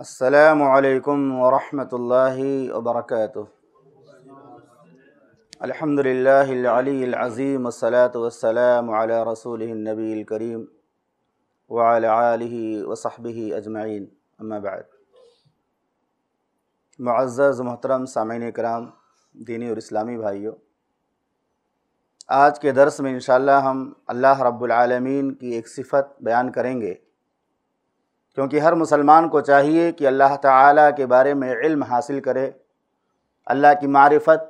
अस्सलामु अलैकुम वरहमतुल्लाहि वबरकातुहु। अल्हम्दुलिल्लाहिल अलील अज़ीम वस्सलातु वस्सलामु अला रसूलिहिन नबील करीम व अला आलिहि व सहबिहि अजमईन, अम्मा बाद। मुअज़्ज़ज़ मोहतरम सामीन कराम, दीनी और इस्लामी भाइयों, आज के दर्स में इंशाअल्लाह हम अल्लाह रब्बुल आलमीन की एक सिफ़त बयान करेंगे, क्योंकि हर मुसलमान को चाहिए कि अल्लाह ताला के बारे में इल्म हासिल करे, अल्लाह की मारिफत,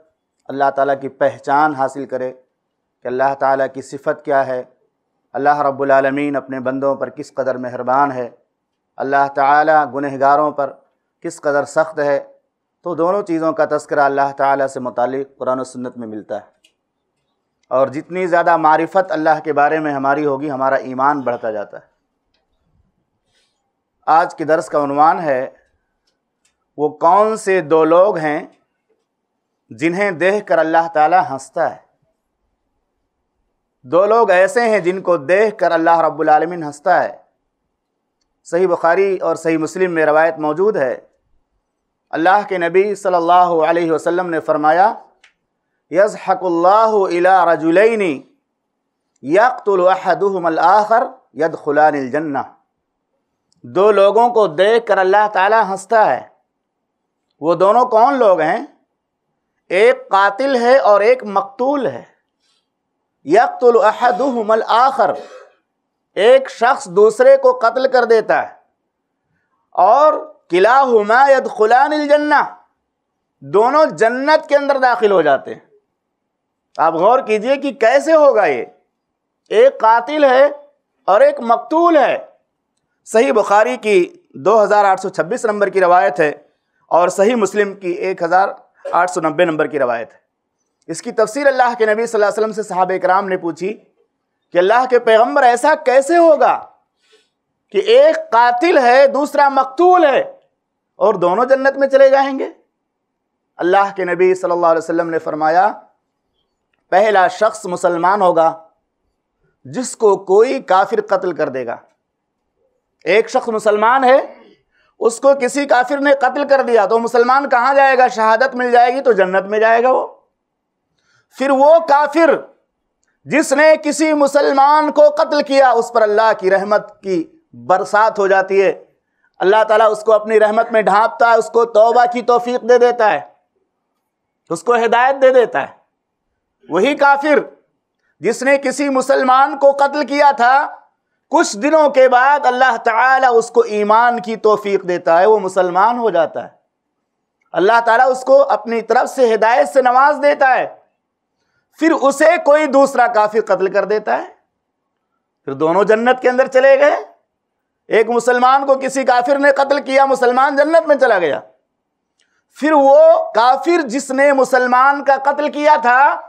अल्लाह ताला की पहचान हासिल करे कि अल्लाह ताला की सिफ़त क्या है, अल्लाह रब्बुल आलमीन अपने बंदों पर किस कदर मेहरबान है, अल्लाह ताला गुनहगारों पर किस कदर सख्त है। तो दोनों चीज़ों का तस्करा अल्लाह ताला से मुतालिक कुरान और सुन्नत में मिलता है, और जितनी ज़्यादा मारिफत अल्लाह के बारे में हमारी होगी, हमारा ईमान बढ़ता जाता है। आज के दर्स का उन्वान है, वो कौन से दो लोग हैं जिन्हें देखकर अल्लाह ताला हंसता है। दो लोग ऐसे हैं जिनको देखकर अल्लाह रब्बुल आलमीन हंसता है। सही बुखारी और सही मुस्लिम में रवायत मौजूद है, अल्लाह के नबी सल्लल्लाहु अलैहि वसल्लम ने फरमाया, यज़हकुल्लाहु इला रजुलैनि यक़्तुलु अहदुहुमल आखर यदखुलानिल जन्नह। दो लोगों को देखकर अल्लाह ताला हंसता है। वो दोनों कौन लोग हैं? एक कातिल है और एक मकतूल है। यक़्तुलु अहदुहुमल आखर, एक शख्स दूसरे को कत्ल कर देता है, और किलाहुमा यदखुलानिल जन्नह, दोनों जन्नत के अंदर दाखिल हो जाते हैं। आप गौर कीजिए कि कैसे होगा ये, एक कातिल है और एक मकतूल है। सही बुखारी की 2826 नंबर की रवायत है और सही मुस्लिम की 1890 नंबर की रवायत है। इसकी तफसीर अल्लाह के नबी सल्लल्लाहु अलैहि वसल्लम से सहाबे कराम ने पूछी कि अल्लाह के पैगंबर, ऐसा कैसे होगा कि एक कातिल है, दूसरा मकतूल है, और दोनों जन्नत में चले जाएंगे? अल्लाह के नबी सल्लल्लाहु अलैहि वसल्लम ने फरमाया, पहला शख्स मुसलमान होगा जिसको कोई काफिर कत्ल कर देगा। एक शख्स मुसलमान है, उसको किसी काफिर ने कत्ल कर दिया, तो मुसलमान कहाँ जाएगा? शहादत मिल जाएगी, तो जन्नत में जाएगा वो। फिर वो काफिर जिसने किसी मुसलमान को कत्ल किया, उस पर अल्लाह की रहमत की बरसात हो जाती है, अल्लाह ताला उसको अपनी रहमत में ढांपता है, उसको तौबा की तौफीक दे देता है, उसको हिदायत दे देता है। वही काफिर जिसने किसी मुसलमान को कत्ल किया था, कुछ दिनों के बाद अल्लाह ताला उसको ईमान की तौफीक देता है, वो मुसलमान हो जाता है, अल्लाह ताला उसको अपनी तरफ से हिदायत से नवाज देता है। फिर उसे कोई दूसरा काफिर कत्ल कर देता है, फिर दोनों जन्नत के अंदर चले गए। एक मुसलमान को किसी काफिर ने कत्ल किया, मुसलमान जन्नत में चला गया। फिर वो काफिर जिसने मुसलमान का कत्ल किया था,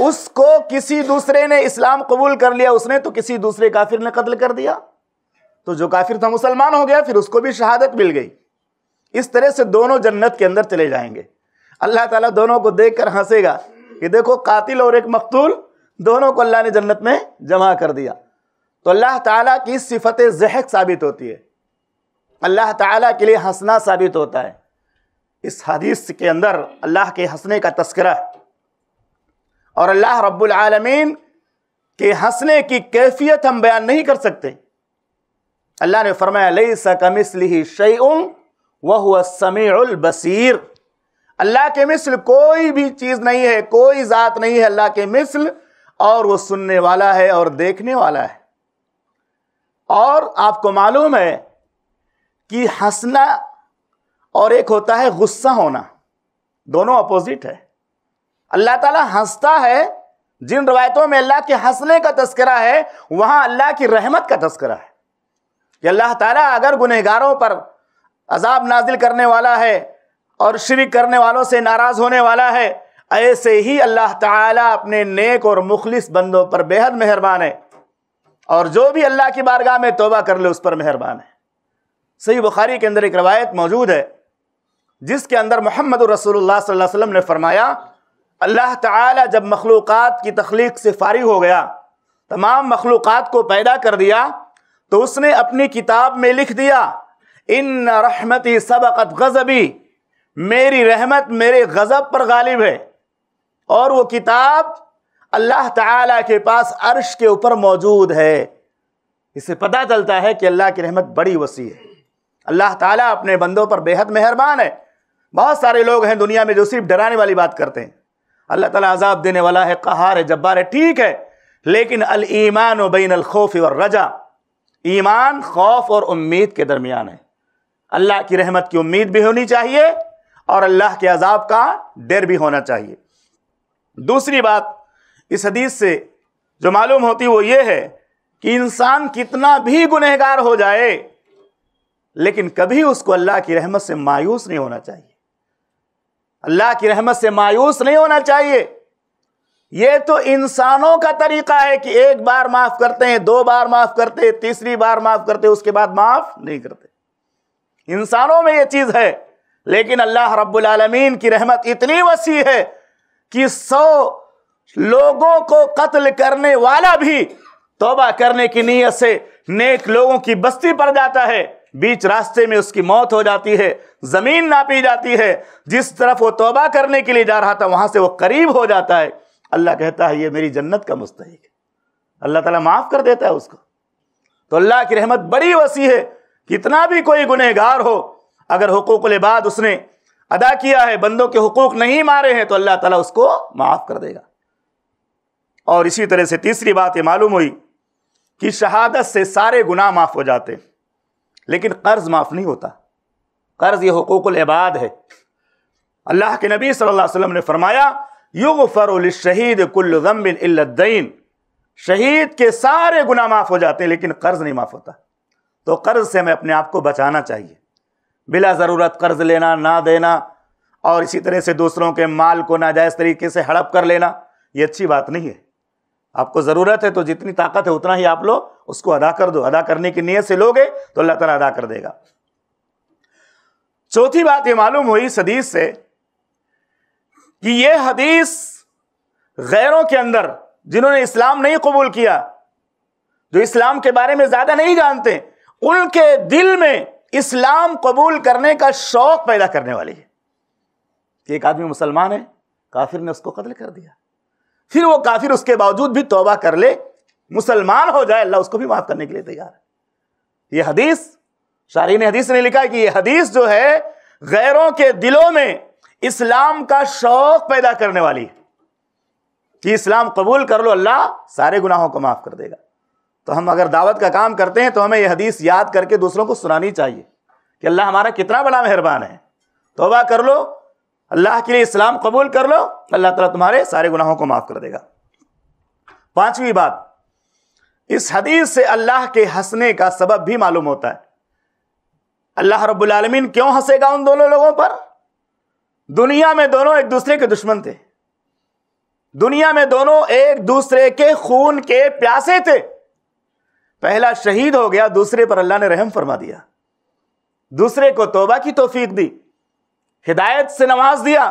उसको किसी दूसरे ने इस्लाम कबूल कर लिया, उसने तो किसी दूसरे काफिर ने कत्ल कर दिया, तो जो काफिर था मुसलमान हो गया, फिर उसको भी शहादत मिल गई। इस तरह से दोनों जन्नत के अंदर चले जाएंगे। अल्लाह ताला दोनों को देखकर हंसेगा कि देखो, कातिल और एक मकतूल, दोनों को अल्लाह ने जन्नत में जमा कर दिया। तो अल्लाह ताला की सिफत ज़हक साबित होती है, अल्लाह ताला के लिए हंसना साबित होता है। इस हदीस के अंदर अल्लाह के हंसने का तस्करा और अल्लाह रब्बुल आलमीन के हंसने की कैफियत हम बयान नहीं कर सकते। अल्लाह ने फरमाया, लैसा कमिस्लिही शैउन वहुवा समीउल बसीर, अल्लाह के मिसल कोई भी चीज़ नहीं है, कोई ज़ात नहीं है अल्लाह के मिसल, और वो सुनने वाला है और देखने वाला है। और आपको मालूम है कि हंसना और एक होता है गुस्सा होना, दोनों अपोजिट है। अल्लाह ताला हंसता है, जिन रवायतों में अल्लाह के हंसने का तस्करा है, वहाँ अल्लाह की रहमत का तस्करा है कि अल्लाह ताला अगर गुनहगारों पर अजाब नाजिल करने वाला है और शिरक करने वालों से नाराज़ होने वाला है, ऐसे ही अल्लाह ताला अपने नेक और मुखलिस बंदों पर बेहद मेहरबान है, और जो भी अल्लाह की बारगाह में तौबा कर ले उस पर मेहरबान है। सही बुखारी के अंदर एक रवायत मौजूद है, जिसके अंदर मोहम्मद रसूलुल्लाह सल्लल्लाहु अलैहि वसल्लम ने फरमाया, अल्लाह ताला जब मखलूक़ात की तख्लीक से फारिग हो गया, तमाम मखलूक़ात को पैदा कर दिया, तो उसने अपनी किताब में लिख दिया, इन्ना रहमती सबक़त गज़बी, मेरी रहमत मेरे गज़ब पर गालिब है। और वो किताब अल्लाह ताला के पास अर्श के ऊपर मौजूद है। इससे पता चलता है कि अल्लाह की रहमत बड़ी वसी है। अल्लाह ताला अपने बंदों पर बेहद मेहरबान है। बहुत सारे लोग हैं दुनिया में जो सिर्फ डराने वाली बात करते हैं। अल्लाह ताला अजाब देने वाला है, कहार है, जब्बार है, ठीक है, लेकिन अल ईमान बैन अल खौफ और रजा, ईमान खौफ और उम्मीद के दरमियान है। अल्लाह की रहमत की उम्मीद भी होनी चाहिए और अल्लाह के अजाब का डर भी होना चाहिए। दूसरी बात इस हदीस से जो मालूम होती वो ये है कि इंसान कितना भी गुनहगार हो जाए लेकिन कभी उसको अल्लाह की रहमत से मायूस नहीं होना चाहिए। अल्लाह की रहमत से मायूस नहीं होना चाहिए। ये तो इंसानों का तरीका है कि एक बार माफ़ करते हैं, दो बार माफ़ करते हैं, तीसरी बार माफ़ करते हैं, उसके बाद माफ़ नहीं करते। इंसानों में ये चीज़ है, लेकिन अल्लाह रब्बुल आलमीन की रहमत इतनी वसी है कि 100 लोगों को कत्ल करने वाला भी तौबा करने की नीयत से नेक लोगों की बस्ती पर जाता है, बीच रास्ते में उसकी मौत हो जाती है, ज़मीन नापी जाती है। जिस तरफ वो तौबा करने के लिए जा रहा था वहाँ से वो करीब हो जाता है। अल्लाह कहता है ये मेरी जन्नत का मुस्तहिक है। अल्लाह ताला माफ़ कर देता है उसको। तो अल्लाह की रहमत बड़ी वसी है। कितना भी कोई गुनहगार हो, अगर हुकूक़ुल इबाद उसने अदा किया है, बंदों के हुकूक़ नहीं मारे हैं, तो अल्लाह ताला उसको माफ़ कर देगा। और इसी तरह से तीसरी बात ये मालूम हुई कि शहादत से सारे गुनाह माफ़ हो जाते हैं लेकिन कर्ज़ माफ़ नहीं होता। कर्ज़ ये हुकूक़ुल इबाद है। अल्लाह के नबी सल्लल्लाहो अलैहि वसल्लम ने फरमाया, युग़फ़रु लिश्शहीद कुल्लु ज़म्बिन इल्ला द-दैन, शहीद के सारे गुनाह माफ़ हो जाते हैं लेकिन कर्ज़ नहीं माफ़ होता। तो कर्ज़ से हमें अपने आप को बचाना चाहिए। बिला ज़रूरत कर्ज़ लेना, ना देना, और इसी तरह से दूसरों के माल को नाजायज़ तरीके से हड़प कर लेना, ये अच्छी बात नहीं है। आपको ज़रूरत है तो जितनी ताकत है उतना ही आप लोग उसको अदा कर दो। अदा करने की नीयत से लोगे तो अल्लाह ताला अदा कर देगा। चौथी बात ये मालूम हुई इस हदीस से कि ये हदीस गैरों के अंदर, जिन्होंने इस्लाम नहीं कबूल किया, जो इस्लाम के बारे में ज़्यादा नहीं जानते, उनके दिल में इस्लाम कबूल करने का शौक़ पैदा करने वाली है। कि एक आदमी मुसलमान है, काफिर ने उसको कत्ल कर दिया, फिर वो काफिर उसके बावजूद भी तौबा कर ले, मुसलमान हो जाए, अल्लाह उसको भी माफ़ करने के लिए तैयार है। ये हदीस, शारीन हदीस ने लिखा है कि ये हदीस जो है गैरों के दिलों में इस्लाम का शौक़ पैदा करने वाली है कि इस्लाम कबूल कर लो, अल्लाह सारे गुनाहों को माफ़ कर देगा। तो हम अगर दावत का काम करते हैं तो हमें यह हदीस याद करके दूसरों को सुनानी चाहिए कि अल्लाह हमारा कितना बड़ा मेहरबान है, तौबा कर लो, अल्लाह के लिए इस्लाम कबूल कर लो, अल्लाह ताला तुम्हारे सारे गुनाहों को माफ़ कर देगा। पांचवी बात, इस हदीस से अल्लाह के हंसने का सबब भी मालूम होता है। अल्लाह रब्बुल आलमीन क्यों हंसेगा उन दोनों लोगों पर? दुनिया में दोनों एक दूसरे के दुश्मन थे, दुनिया में दोनों एक दूसरे के खून के प्यासे थे। पहला शहीद हो गया, दूसरे पर अल्लाह ने रहम फरमा दिया, दूसरे को तौबा की तौफीक दी, हिदायत से नवाज दिया,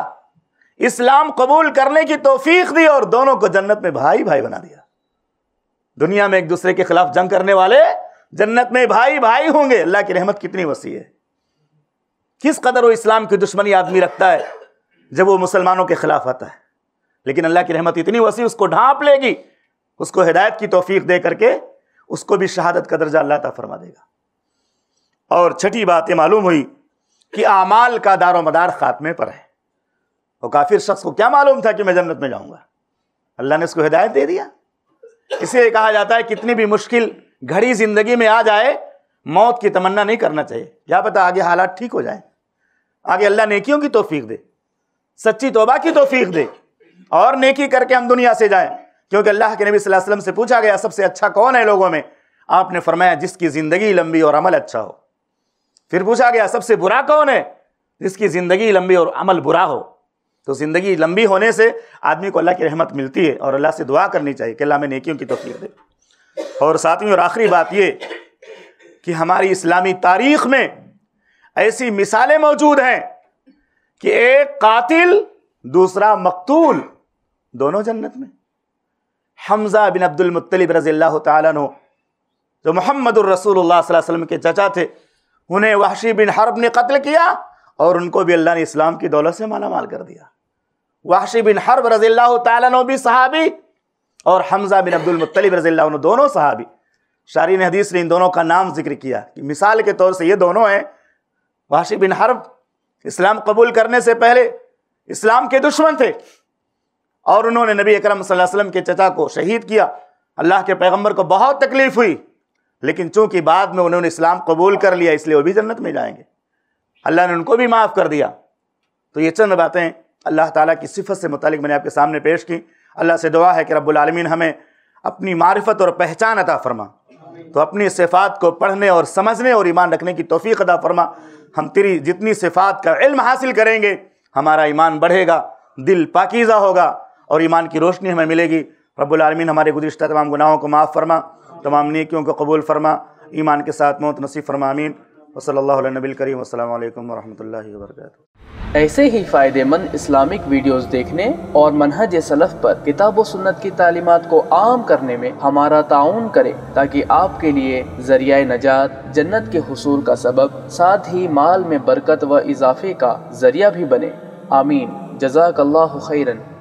इस्लाम कबूल करने की तौफीक दी और दोनों को जन्नत में भाई भाई बना दिया। दुनिया में एक दूसरे के खिलाफ जंग करने वाले जन्नत में भाई भाई होंगे। अल्लाह की रहमत कितनी वसी है। किस कदर वो इस्लाम की दुश्मनी आदमी रखता है जब वो मुसलमानों के खिलाफ आता है, लेकिन अल्लाह की रहमत इतनी वसी उसको ढांप लेगी, उसको हिदायत की तौफीक दे करके उसको भी शहादत का दर्जा अल्लाह ताला फरमा देगा। और छठी बात ये मालूम हुई कि आमाल का दारो मदार खात्मे पर है। वो काफिर शख्स को क्या मालूम था कि मैं जन्नत में जाऊंगा, अल्लाह ने उसको हिदायत दे दिया। इसलिए कहा जाता है कितनी भी मुश्किल घड़ी ज़िंदगी में आ जाए, मौत की तमन्ना नहीं करना चाहिए। क्या पता आगे हालात ठीक हो जाए, आगे अल्लाह नेकियों की तौफीक दे, सच्ची तौबा की तौफीक दे और नेकी करके हम दुनिया से जाएं। क्योंकि अल्लाह के नबी सल्लल्लाहु अलैहि वसल्लम से पूछा गया सबसे अच्छा कौन है लोगों में, आपने फरमाया जिसकी ज़िंदगी लंबी और अमल अच्छा हो। फिर पूछा गया सबसे बुरा कौन है, जिसकी ज़िंदगी लंबी और अमल बुरा हो। तो ज़िंदगी लंबी होने से आदमी को अल्लाह की रहमत मिलती है और अल्लाह से दुआ करनी चाहिए कि अल्लाह हमें नेकियों की तौफीक दे। और सातवीं और आखिरी बात ये कि हमारी इस्लामी तारीख़ में ऐसी मिसालें मौजूद हैं कि एक कातिल, दूसरा मकतूल, दोनों जन्नत में। हमज़ा बिन अब्दुल मुत्तलिब रज़ियल्लाहु ताला अन्हु, जो मोहम्मदुर रसूलुल्लाह सल्लल्लाहु अलैहि वसल्लम के चचा थे, उन्हें वहशी बिन हर्ब ने कत्ल किया और उनको भी अल्लाह ने इस्लाम की दौलत से माला माल कर दिया। वहशी बिन हर्ब रज़ियल्लाहु ताला अन्हु भी सहाबी और हमज़ा बिन अब्दुल मुत्तलिब रज़ियल्लाहु अन्हु दोनों सहाबी। शारीन हदीस ने इन दोनों का नाम जिक्र किया कि मिसाल के तौर से ये दोनों हैं। वहशी बिन हर्ब इस्लाम कबूल करने से पहले इस्लाम के दुश्मन थे और उन्होंने नबी अकरम सल्लल्लाहु अलैहि वसल्लम के चचा को शहीद किया। अल्लाह के पैगम्बर को बहुत तकलीफ़ हुई, लेकिन चूँकि बाद में उन्होंने इस्लाम कबूल कर लिया इसलिए वो भी जन्नत में जाएंगे, अल्लाह ने उनको भी माफ़ कर दिया। तो ये चंद बातें अल्लाह ताला की सिफत से मुतालिक मैंने आपके सामने पेश की। अल्लाह से दुआ है कि रब्बुल आलमीन हमें अपनी मारिफत और पहचान अता फरमा, तो अपनी सिफात को पढ़ने और समझने और ईमान रखने की तौफीक अता फरमा। हम तेरी जितनी सिफात का इल्म हासिल करेंगे हमारा ईमान बढ़ेगा, दिल पाकीज़ा होगा और ईमान की रोशनी हमें मिलेगी। रब्बुल आलमीन हमारे गुज़िश्ता तमाम गुनाहों को माफ़ फरमा, तमाम नेकियों को कबूल फरमा, ईमान के साथ मौत नसीब फरमा। आमीन। वसल्लल्लाहु अलैहि नबी करीम। अस्सलामु अलैकुम वरहमतुल्लाहि वबरकातुहू। ऐसे ही फ़ायदेमंद इस्लामिक वीडियोस देखने और मनहज सलफ़ पर किताब व सुन्नत की तालीमात को आम करने में हमारा ताउन करें, ताकि आपके लिए ज़रिया नजात, जन्नत के हुसूल का सबब, साथ ही माल में बरकत व इजाफे का ज़रिया भी बने। आमीन। जज़ाकल्लाहु खैरन।